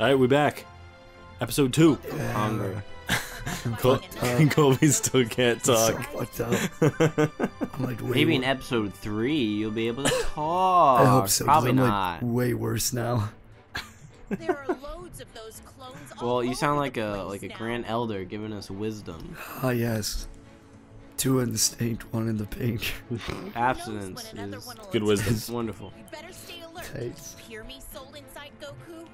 Alright, we're back. Episode 2. Hunger. Colby still can't talk. So fucked up. I'm like, maybe in episode 3 you'll be able to talk. I hope so. Probably not. Like, way worse now. There are loads of those clones. Well, you sound like a grand elder giving us wisdom. Ah, yes. 2 in the state, 1 in the pink. Abstinence is good wisdom. It's wonderful. You better stay alert. Thanks. Hear me, soul inside Goku.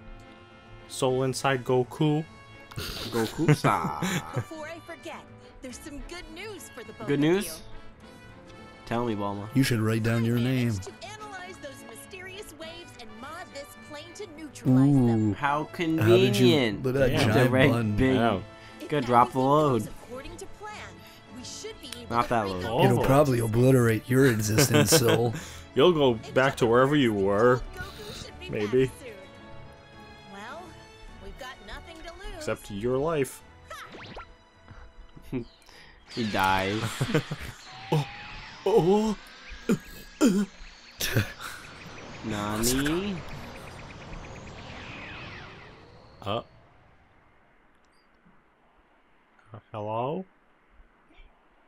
Soul inside Goku. Goku-san. Before I forget, there's some good news for the both. Good news? Of you. Tell me, Bulma. You should write down your name. To analyze those mysterious waves and mod this plane to neutralize them. How convenient. How did you, yeah. Giant big. Wow. Good, drop the load. Not that load. Oh. It'll probably obliterate your existence, soul. You'll go back to wherever you were. Maybe. Well, we've got nothing to lose. Except your life. He dies. Oh. Oh. Nani? Hello?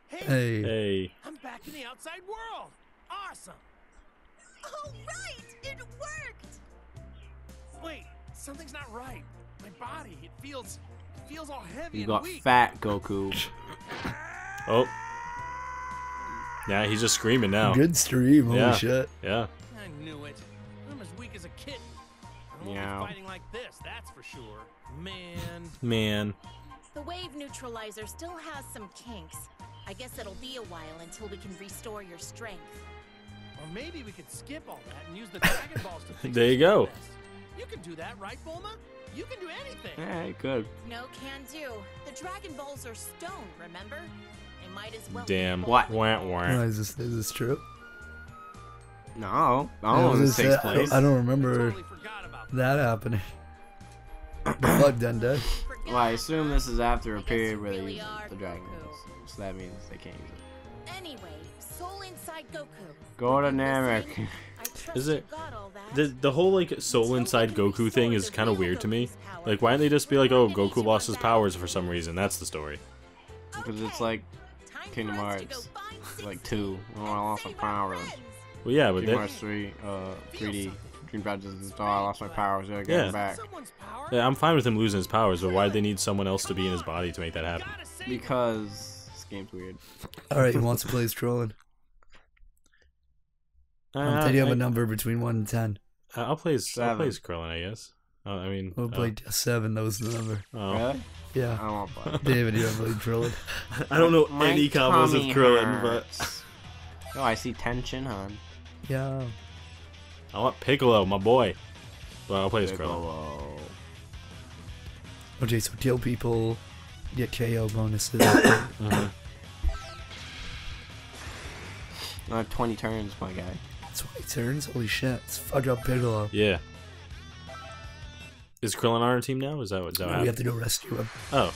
Hey. I'm back in the outside world. Awesome. Oh, right. It worked. Wait, something's not right. My body, it feels all heavy. You got weak. Fat, Goku. Oh. Yeah, he's just screaming now. Good stream. Holy shit. Yeah. I knew it. I'm as weak as a kitten. I won't be fighting like this, that's for sure. Man. The wave neutralizer still has some kinks. I guess it'll be a while until we can restore your strength. Or maybe we could skip all that and use the Dragon Balls to fix. There you go. You can do that, right, Bulma? You can do anything. Alright, good. No can do. The Dragon Balls are stone, remember? They might as well. Damn. What? Oh, is this true? No. I don't know this takes place. I don't remember that happening. Fuck, Dende. Well, I assume this is after a period where they use the Dragon Balls. So that means they can't use it. Anyway, soul inside Goku. Go to Namek. Is it the whole like soul inside Goku thing is kind of weird to me? Like, why don't they just be like, oh, Goku lost his powers for some reason? That's the story. Because it's like Kingdom Hearts, like 2. Oh, I lost my powers. Well, yeah, but Kingdom Hearts 3, 3D. Just, oh, I lost my powers. I got back. Yeah, I'm fine with him losing his powers, but why do they need someone else to be in his body to make that happen? Because this game's weird. Alright, who wants to play as trolling? I'm telling you, have a number between 1 and 10. I'll play as Krillin, I guess. I mean, we'll play 7, that was the number. Oh. Really? Yeah. I won't play. David, you haven't played Krillin. I don't know any combos of Krillin, but. Oh, I see Tien Shinhan. Yeah. I want Piccolo, my boy. Well, I'll play as Krillin. Okay, so kill people, get KO bonuses. I have 20 turns, my guy. 20 turns? Holy shit. Let's fuck up Piccolo. Yeah. Is Krillin on our team now? Is that what's happening? No, we have to go rescue him. Oh.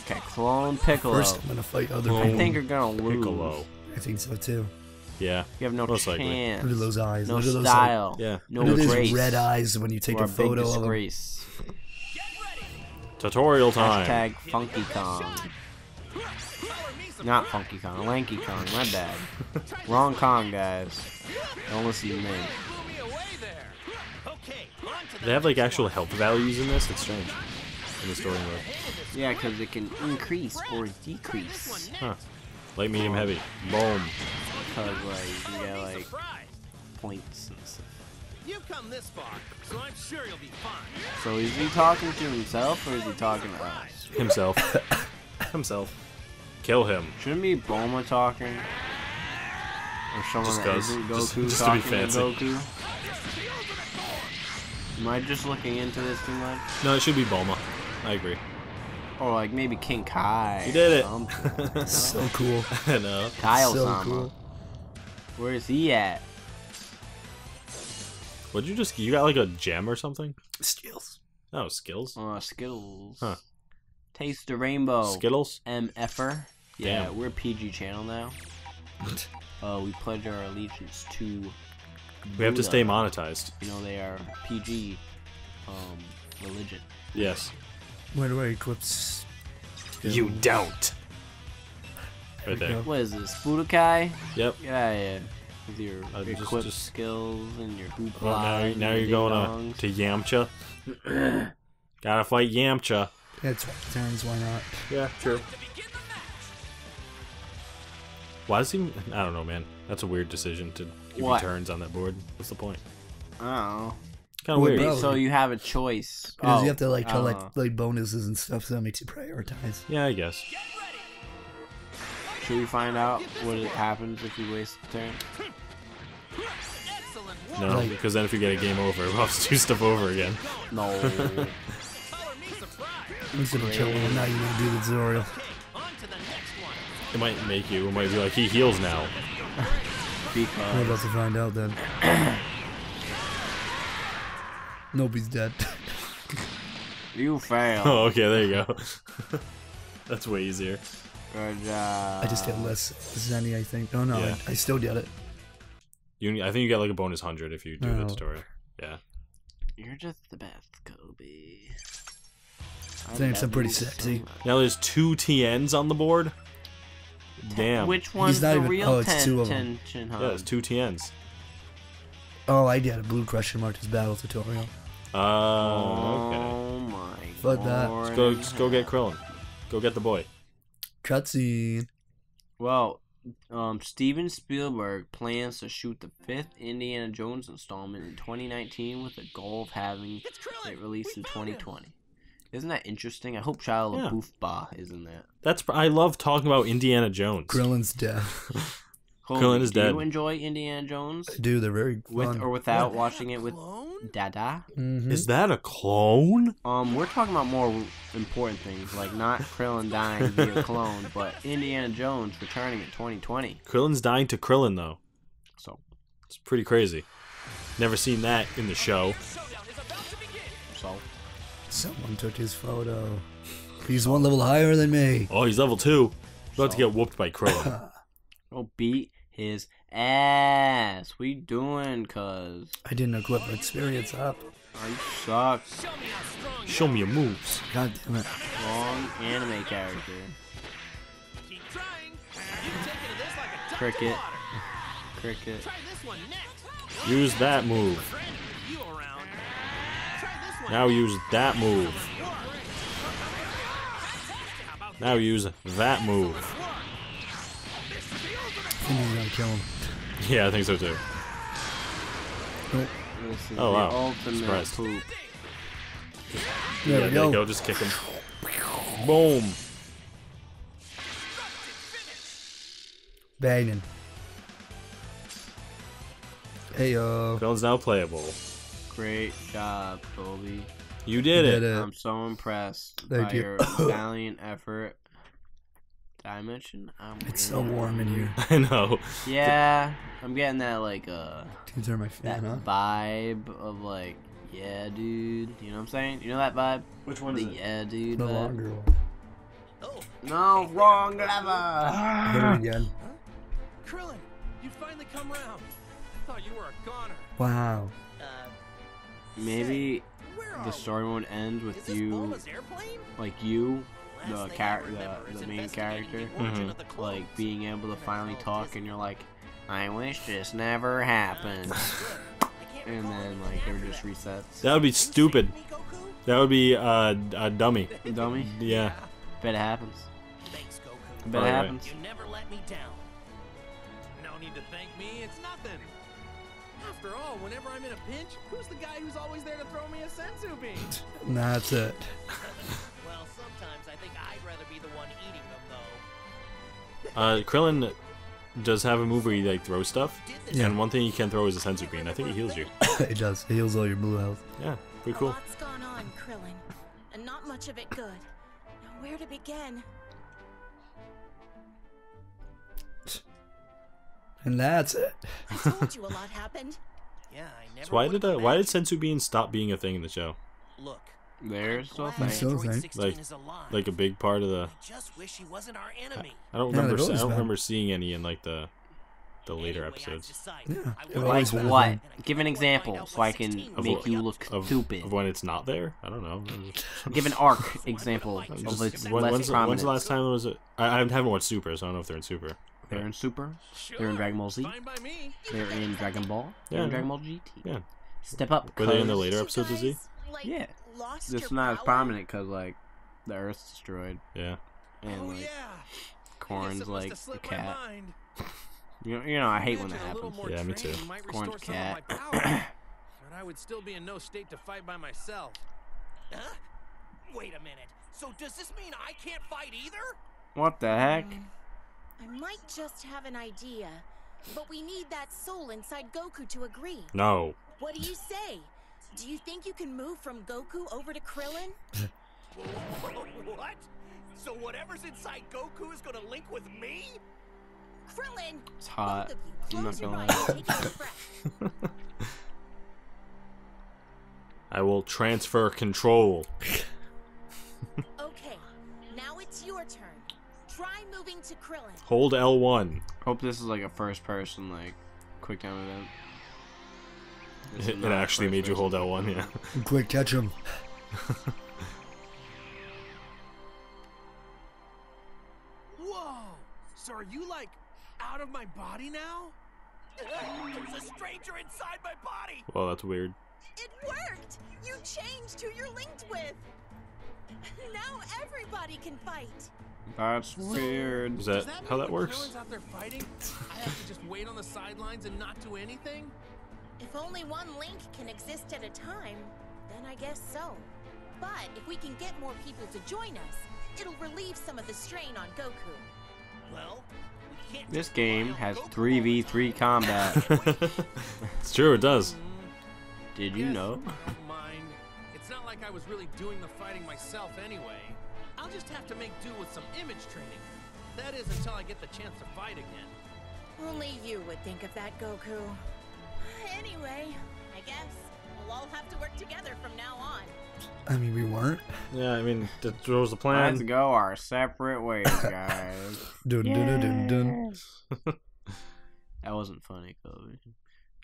Okay, clone Piccolo. First, I'm going to fight other people. I think you're going to lose. Piccolo. I think so, too. Yeah, you have no chance. Look at those eyes. No style. Yeah. No grace. Look at those red eyes when you take a photo of them. Tutorial time. Hashtag Funky Kong. Not Funky Kong. Lanky Kong. My bad. Wrong Kong, guys. Don't listen to me. They have like actual health values in this. It's strange. In the story mode. Yeah, because it can increase or decrease. Huh. Light, medium, heavy. Boom. Because, like, you got, like, points and stuff. You've come this far, so I'm sure you'll be fine. So is he talking to himself, or is he talking to us? Himself. Himself. Kill him. Shouldn't be Bulma talking? Or someone that isn't Goku just talking to Goku? Am I just looking into this too much? No, it should be Bulma. I agree. Or like maybe King Kai. He did it. So cool. I know. Kyle Sama. Cool. Where is he at? What'd you just? You got like a gem or something? Skills. Oh, skills. Skills. Huh. Taste the rainbow. Skittles. MFer. Yeah, damn. We're a PG channel now. We pledge our allegiance to. We have to stay monetized. You know they are PG. religion. Yes. Where do I eclipse? You don't. Right there. What is this? Budokai? Yep. Yeah. With your equip skills and your hoop. Oh, now you're going to Yamcha. Gotta fight Yamcha. That's turns. Why not? Yeah, true. Why does he? I don't know, man. That's a weird decision to give you turns on that board. What's the point? Oh, kind of weird. So you have a choice. Because you have to like collect like bonuses and stuff. So that makes you prioritize. Yeah, I guess. Should we find out what happens if you waste a turn? No, like, because then if you get a game over, we'll have to do stuff over again. No. I'm just gonna chill and now you gonna do the tutorial. It might make you. It might be like he heals now. We're about to find out then. Nobody's dead. You fail. Oh, okay. There you go. That's way easier. Good job. I just did less zenny, I think. Oh no, yeah. I still did it. You, I think you get like a bonus 100 if you do the tutorial. Yeah. You're just the best, Kobe. I think I'm pretty sexy. Now there's 2 TNs on the board. Damn. Which one's the real Tien Shinhan? Yeah, it's 2 TNs. Oh, I did a blue question mark as battle tutorial. Oh, okay. Oh my god. That. Let's go get Krillin. Go get the boy. Cutscene. Well, Steven Spielberg plans to shoot the 5th Indiana Jones installment in 2019 with the goal of having it released in 2020. Isn't that interesting? I hope Shia LaBeouf is in that. That's I love talking about Indiana Jones. Krillin's dead. Krillin is dead. Do you enjoy Indiana Jones? I do. They're very fun. With or without watching it with Dada? Mm-hmm. Is that a clone? We're talking about more important things, like not Krillin dying to be a clone, but Indiana Jones returning in 2020. Krillin's dying to Krillin, though. So it's pretty crazy. Never seen that in the show. So. Someone took his photo. He's 1 level higher than me. Oh, he's level 2. About to get whooped by Krillin. I'll beat his ass. What are you doing, cuz? I didn't equip my experience up. I suck. Show me your moves. God damn it. Wrong anime character. Keep trying. You take it to this like a duck cricket. To cricket. Try this one next. Use that move. Now use that move. Now use that move. I think he's gonna kill him. Yeah, I think so too. Oh wow! Surprised. There we go. Just kick him. Boom. Banging. Hey Film's now playable. Great job, Colby. You did it. I'm so impressed by your valiant effort. Dimension. It's so warm in here. I know. Yeah, I'm getting that like vibe of like yeah, dude. You know what I'm saying? You know that vibe? Which one? The yeah, dude. The longer one. Oh. No, wrong lever. Again. Krillin, you finally come around. I thought you were a goner. Wow. Maybe the story won't end with you, like you, the main character, like being able to finally talk, and you're like, I wish this never happened, and then like it just resets. That would be stupid. That would be a dummy. A dummy? Yeah. Bet it happens. Thanks, Goku. Bet it happens. You never let me down. No need to thank me. It's nothing. After all, whenever I'm in a pinch, who's the guy who's always there to throw me a Senzu Bean? That's it. Well, sometimes I think I'd rather be the one eating them, though. Krillin does have a move where he like throws stuff, and one thing you can throw is a Senzu Bean. I think it heals you. It does. It heals all your blue health. Yeah, pretty cool. A lot's gone on, Krillin, and not much of it good. Now, where to begin? And that's it. I told you a lot happened. Yeah, I never. So why did Senzu Bean stop being a thing in the show? Look, there's still like a big part of the. I just wish he wasn't our enemy. I don't remember. I don't remember seeing any in like the the later episodes. Yeah. Like what? Give an example so I can make you look stupid. Of when it's not there? I don't know. Give an arc example of its less prominence. When's the last time it was... I haven't watched Super, so I don't know if they're in Super. They're in Super. They're in Dragon Ball Z. They're in Dragon Ball. They're in Dragon Ball GT. Yeah. Step up. Were they in the later episodes of Z? Yeah. It's not as prominent because, like, the Earth's destroyed. Yeah. And, like, Corn's, like, a cat. You know, I hate when that happens. Yeah, me too. Corn's cat. But I would still be in no state to fight by myself. Huh? Wait a minute. So does this mean I can't fight either? What the heck? I might just have an idea, but we need that soul inside Goku to agree. No. What do you say? Do you think you can move from Goku over to Krillin? What? So whatever's inside Goku is gonna link with me? Krillin! It's hot. I'm not gonna lie. I will transfer control. Okay, now it's your turn. Try moving to Krillin. Hold L1. Hope this is like a first person, like, quick time event. It actually made you hold L1, yeah. Quick, catch him. Whoa! So are you, like, out of my body now? There's a stranger inside my body! Well, that's weird. It worked! You changed who you're linked with! Now everybody can fight! That's weird. Is that how that works? No one's out there fighting? I have to just wait on the sidelines and not do anything? If only one link can exist at a time, then I guess so. But if we can get more people to join us, it'll relieve some of the strain on Goku. Well, we can't. This game has 3v3 combat. It's true, it does. Did you know? It's not like I was really doing the fighting myself anyway. I'll just have to make do with some image training. That is until I get the chance to fight again. Only you would think of that, Goku. Anyway, I guess we'll all have to work together from now on. I mean, we weren't. Yeah, I mean, that was the plan. Let's go our separate ways, guys. Dun, dun, dun, dun, dun. That wasn't funny, Kobe.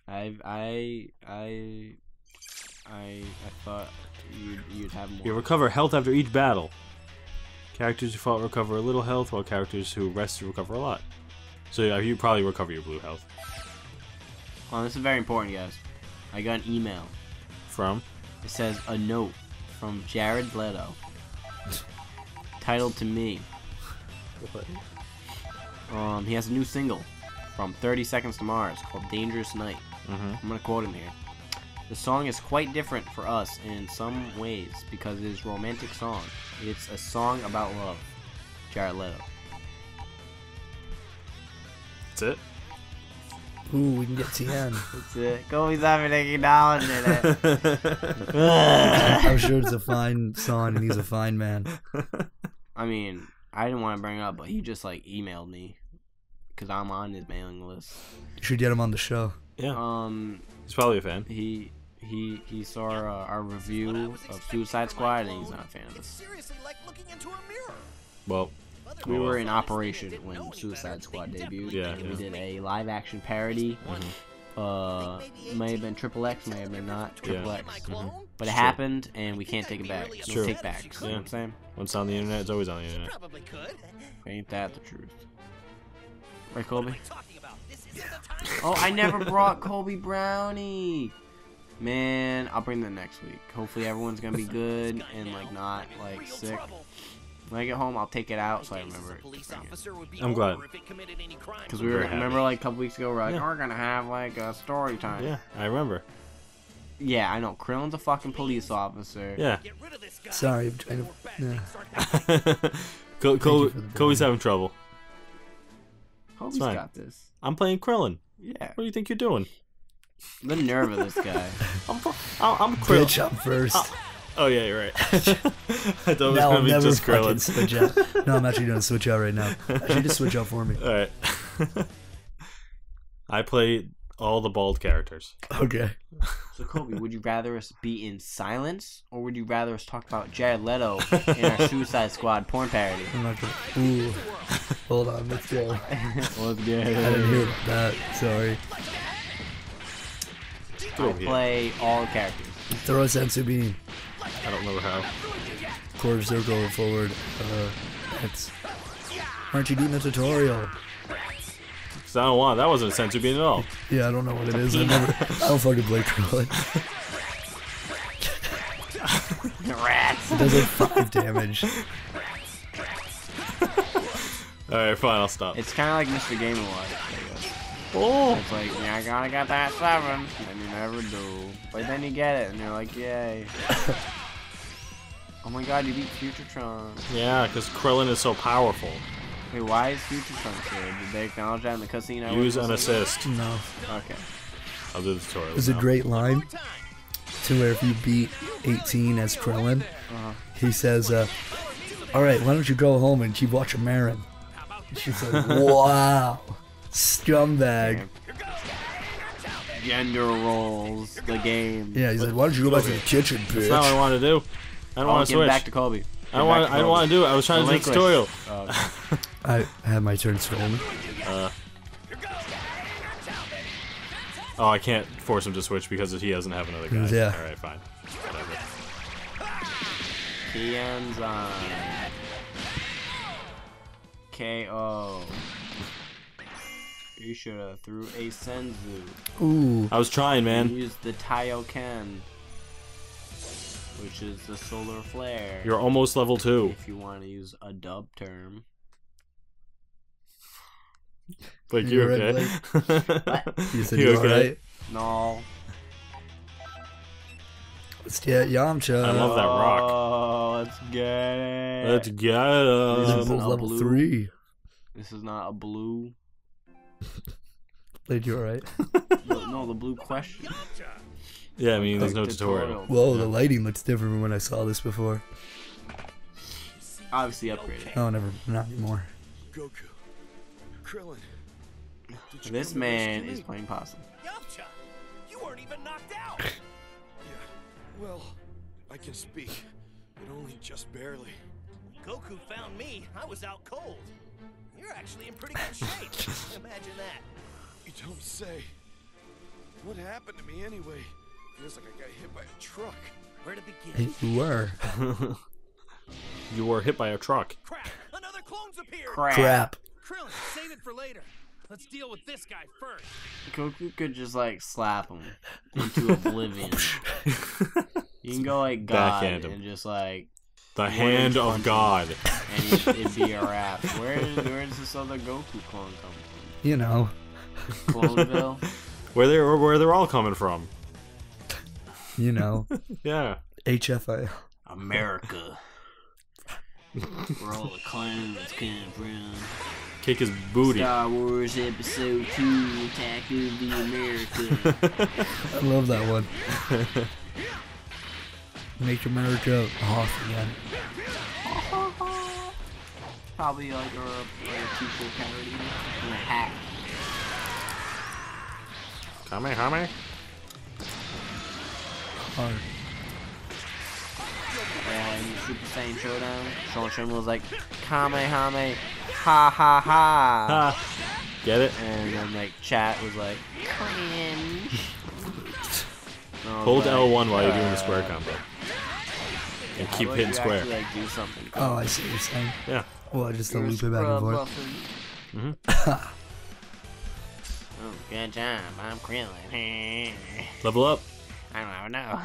I thought you'd have more. You recover health after each battle. Characters who fought recover a little health, while characters who rest recover a lot. So yeah, you probably recover your blue health. Oh, this is very important, guys. I got an email. From? It says a note from Jared Leto. Titled to me. What? He has a new single from 30 Seconds to Mars called Dangerous Night. I'm going to quote him here. The song is quite different for us in some ways because it is a romantic song. It's a song about love. Jared Leto. That's it? Ooh, we can get Tien. That's it. Kobe's having a dollar in it. I'm sure it's a fine song, and he's a fine man. I mean, I didn't want to bring it up, but he just like emailed me because I'm on his mailing list. You should get him on the show. Yeah. He's probably a fan. He saw our review of Suicide Squad, and he's not a fan of us. Like well. We were in operation when Suicide Squad debuted. Yeah, yeah. We did a live-action parody. May have been Triple X, may have been not Triple X. But it happened, and we can't take it back. No take backs. You know what I'm saying? Once on the internet, it's always on the internet. Ain't that the truth? Right, Colby? Oh, I never brought Colby Brownie. Man, I'll bring them next week. Hopefully, everyone's gonna be good and like not like sick. When I get home, I'll take it out so I remember it. I'm glad. Because we were, remember like a couple weeks ago, we're like, we're going to have like a story time. Yeah, I remember. Yeah, I know. Krillin's a fucking police officer. Yeah. Sorry, I'm trying to... Yeah. Kobe's having trouble. Kobe's got this. I'm playing Krillin. Yeah. What do you think you're doing? The nerve of this guy. I'm Krillin. Bitch up first. Oh yeah, you're right. I thought it was gonna be just Krillin. Switch out. No, I'm actually gonna switch out right now. Actually, just switch out for me. All right. I play All the bald characters. Okay. So, Kobe, would you rather us be in silence, or would you rather us talk about Jared Leto in our Suicide Squad porn parody? Ooh. Hold on, let's go. Let's go. I didn't hear that. Sorry. I play all characters. Throw Senzu Bean. I don't know how. Quarter circle forward. Aren't you doing the tutorial? I don't want. That wasn't a Senzu Bean at all. Yeah, I don't know what it is. I don't fucking play Krillin. Rats. It does like 5 damage. Alright, fine, I'll stop. It's kind of like Mr. Game and Watch, I guess. Oh! It's like, yeah, I gotta get that 7, and you never do. But then you get it, and you're like, yay. Oh my god, you beat Future Trunks. Yeah, because Krillin is so powerful. Wait, why is Future Trunks here? Did they acknowledge that in the casino? Use an assist. No. Okay. I'll do the tutorial. There's a great line to where if you beat 18 as Krillin, he says, alright, why don't you go home and keep watching Marin? She says, wow. Scumbag. Gender roles. The game. Yeah, he's like, why don't you go back to the kitchen, bitch? That's not what I want to do. I don't want to switch. Back to Colby. I don't want to do it. I was trying to do the tutorial. Okay. I had my turn stolen. Oh, I can't force him to switch because he doesn't have another guy. Yeah. Alright, fine. Whatever. Tien's on. KO. You should have threw a Senzu. Ooh. I was trying, man. Use the Taioken, which is the solar flare. You're almost level 2. If you want to use a dub term. Like, you okay? What? You said you okay? Right? No. Let's get Yamcha. I love that rock. Oh, let's get it. Let's get it. This is level 3. This is not a blue. Played you alright? No, the blue question. Yeah, I mean, there's no tutorial. Whoa, the lighting looks different from when I saw this before. Obviously upgraded. Oh, never, not anymore. Goku, Krillin. This man is playing possum. Yamcha, you weren't even knocked out. Yeah, well, I can speak, but only just barely. Goku found me. I was out cold. You're actually in pretty good shape. Imagine that. You don't say. What happened to me anyway? Feels like I got hit by a truck. Where to begin? You were. You were hit by a truck. Crap! Another clone's appeared. Crap. Krillin, save it for later. Let's deal with this guy first. Goku could just like slap him into oblivion. You can go like God and just like the hand of God, and it'd be a wrap. Where does this other Goku clone come from? You know, Cloneville. Where they're all coming from. You know. Yeah. HFA. America. Where all the clowns came from. Kick his booty. Star Wars Episode 2, Attack of the America. I love that one. Make America awesome again. Probably like a teacher parody and a hack. Kamehameha? Hard. And Super Saiyan Showdown, Sean Shin was like, Kamehameha, ha ha ha. Ha. Get it? And then like chat was like, cringe. Hold like, L1 while you're doing the square combo. And keep hitting square. Actually, like, do something. Oh, I see what you're saying. Yeah. Well, I just don't loop it back and forth. Mm-hmm. Oh, good job. I'm Krillin. Level up. I don't know.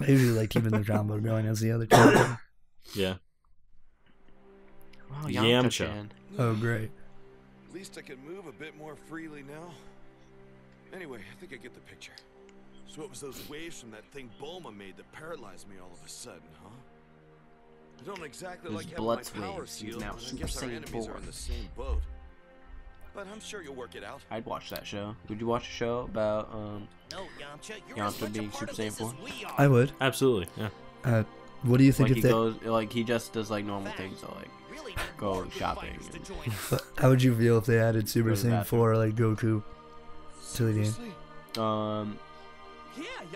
I usually like keeping the combo going as the other combo. Yeah. Wow, Yamcha. Oh, great. At least I can move a bit more freely now. Anyway, I think I get the picture. So it was those waves from that thing Bulma made that paralyzed me all of a sudden, huh? I don't exactly like having my power sealed, but I guess our enemies are on the same boat. But I'm sure you'll work it out. I'd watch that show. Would you watch a show about Yamcha being Super Saiyan 4? I would. Absolutely. Yeah. What do you think like if they goes, like he just does like normal things, so like go shopping. And... How would you feel if they added Super Saiyan 4 like Goku to the game? I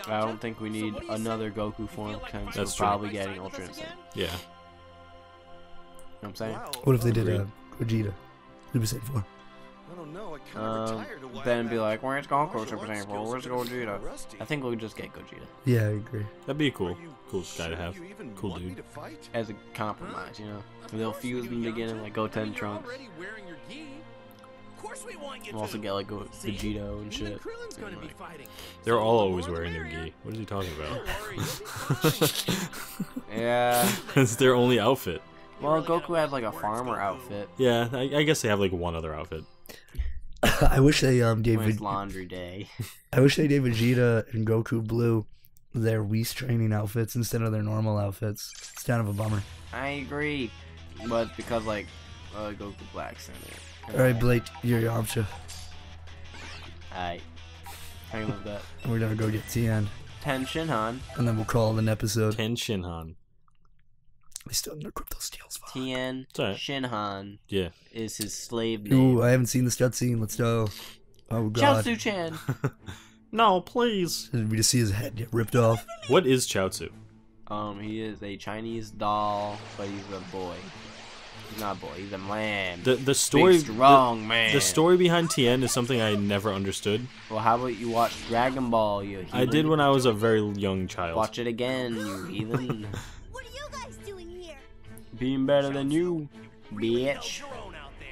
don't think we need another Goku form because we're probably getting Ultra Instinct. Yeah. You know what I'm saying? What if they did a Gogeta? Super Saiyan 4. I don't know. I then be like, where's Goku Super Saiyan 4? Where's Gogeta? I think we'll just get Gogeta. Yeah, I agree. That'd be a cool guy to have. Cool dude. As a compromise, you know? And they'll fuse them together like Goten Trunks. We'll also get like Vegito and shit. And, like, they're all always wearing their gi. What is he talking about? Yeah. It's their only outfit. Well, Goku had like a farmer outfit. Yeah, I guess they have like one other outfit. I wish they gave laundry day. I wish they gave Vegeta and Goku Blue their Whis training outfits instead of their normal outfits. It's kind of a bummer. I agree, but because like Goku Black's in there. Alright, Blake, you're Yamcha. Alright. I can live that. And we're gonna go get Tien Shinhan. And then we'll call it an episode. Tien Shinhan. We still need to equip those steals. Tien Shinhan. Yeah. Is his slave name. Ooh, I haven't seen this cutscene. Let's go. Oh, God. Chiaotzu Chan. No, please. Did we just see his head get ripped off? What is Chiaotzu? He is a Chinese doll, but he's a boy. Not boy, he's a man. The story, man. The story behind Tien is something I never understood. Well, how about you watch Dragon Ball, you heathen? I did when I was a very young child. Watch it again, you heathen. What are you guys doing here? Being better than you, bitch.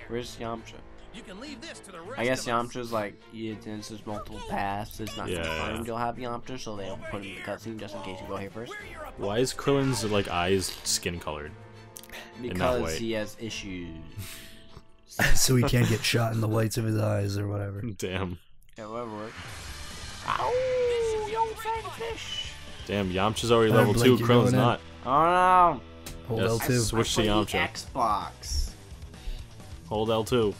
Where's Yamcha? You can leave this to the rest. I guess Yamcha's like, yeah, since there's multiple paths, it's not confirmed you'll have Yamcha, so they don't put him in the cutscene just in case you go here first. Why is Krillin's like eyes skin colored? Because he has issues. So he can't get shot in the whites of his eyes or whatever. Damn. Yeah, whatever works. Ow! Young fat fish! Damn, Yamcha's already level 2, Krillin's not. Oh no! Hold L2. Switch to Yamcha. Xbox. Hold L2.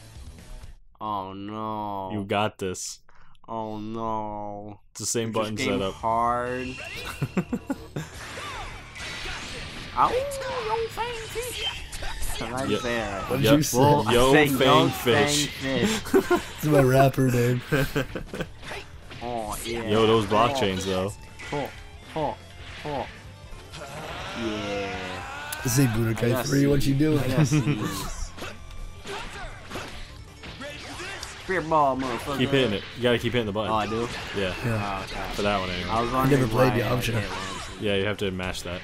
Oh no. You got this. Oh no. It's the same button setup. Hard. Ow! Yo Fang Fish! Right there. What did you say? Well, yo Fang Fish. It's my rapper name. Oh, yeah. Yo, those blockchains, though. Oh. Yeah. This ain't Budokai 3, what you doing? Spear ball, motherfucker. Keep hitting it. You gotta keep hitting the button. Oh, I do? Yeah. Oh, for that one, anyway. I never played the option. Yeah, you have to mash that.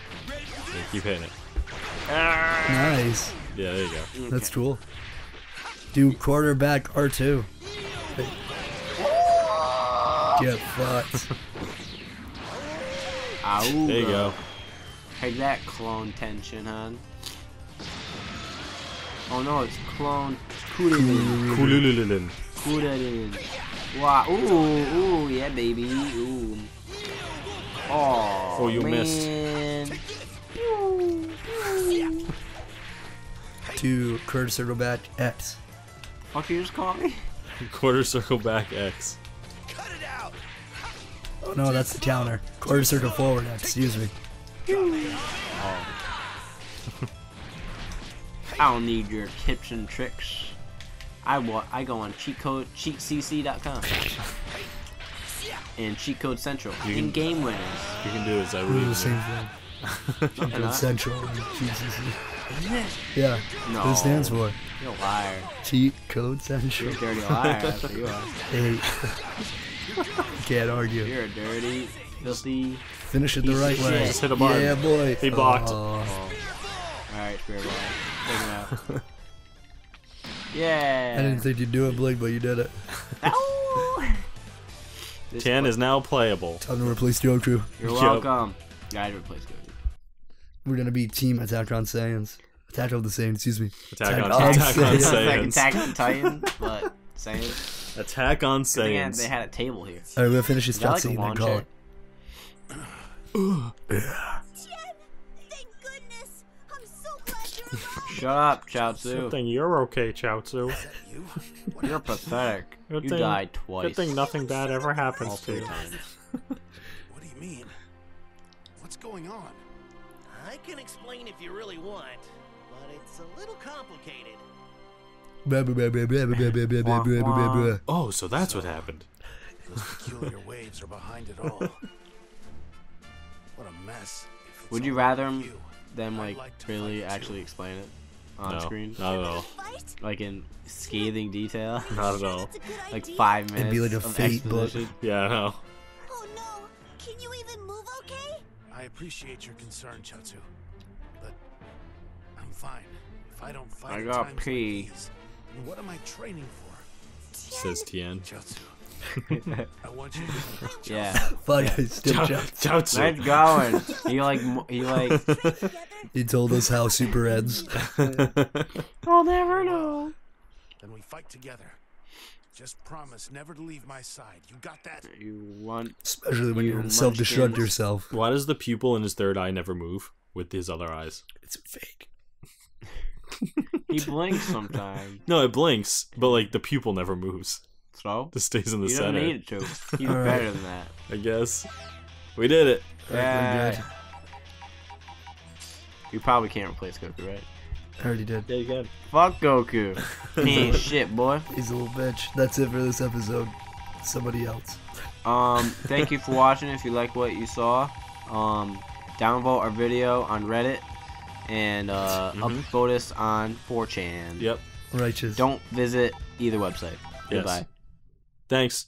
Keep hitting it. Nice. Yeah, there you go. Okay. That's cool. Do quarterback R2. Get fucked. There you go. Hey, that clone tension, huh? Oh no, it's clone Kululululin. Wow. Ooh, yeah, baby. Ooh. Oh. Oh, you missed. To quarter circle back X. Fuck you just call me? Quarter circle back X. Cut it out. Oh no, that's the counter. Quarter circle forward X, excuse me. Oh. I don't need your tips and tricks. I go on cheatcc.com and Cheat Code Central and Game Winners. You can do it, I really do the same thing. Cheat Code Central and GCC. Yeah, no. What it stands for. You're a liar. Cheat Code Central. You're a dirty liar, that's what you are. Hey. Can't argue. You're a dirty, filthy... Finish it the right way. Just hit a bar. Yeah, boy. He blocked. Alright, spear ball. Take him out. Yeah. I didn't think you'd do it, Blake, but you did it. Ow! Tien is now playable. Time to replace Goku. You're welcome. Yeah, I replaced Goku. We're gonna be team Attack on Saiyans. Attack of the Saiyans, excuse me. Attack on Saiyans. Attack on Titan, but Saiyans. Attack on Saiyans. They had a table here. Alright, we'll finish this cutscene and then call it. Thank goodness. I'm so glad you're alive. Shut up, Chiaotzu. Good thing you're okay, Chiaotzu. You're pathetic. You died twice. Good thing nothing bad ever happens to you. What do you mean? What's going on? I can explain if you really want, but it's a little complicated. Oh, so that's what happened. Those peculiar waves are behind it all. What a mess. Would you rather them like really actually explain it on screen? Not at all. Like in scathing detail? Not at all. Like 5 minutes. It'd be like a fate book. Yeah, I know. Oh no! Can you even move okay? I appreciate your concern, Chiaotzu, but I'm fine. If I don't fight, I got pee. What am I training for? Says Tien. Chiaotzu. I want you to Chiaotzu. Nice going. He told us how Super ends. I'll never know. Then we fight together. Just promise never to leave my side. You got that? You want, especially when you're self-destruct yourself. Why does the pupil in his third eye never move with his other eyes? It's fake. He blinks sometimes. No, it blinks, but like the pupil never moves. So? This stays in the center. You don't need it to. He's better than that. I guess. We did it. Yeah. You probably can't replace Goku, right? I already did. Yeah, you can. Fuck Goku. He ain't shit, boy. He's a little bitch. That's it for this episode. Somebody else. Thank you for watching. If you like what you saw, downvote our video on Reddit and upvote us on 4chan. Yep. Righteous. Don't visit either website. Yes. Goodbye. Thanks.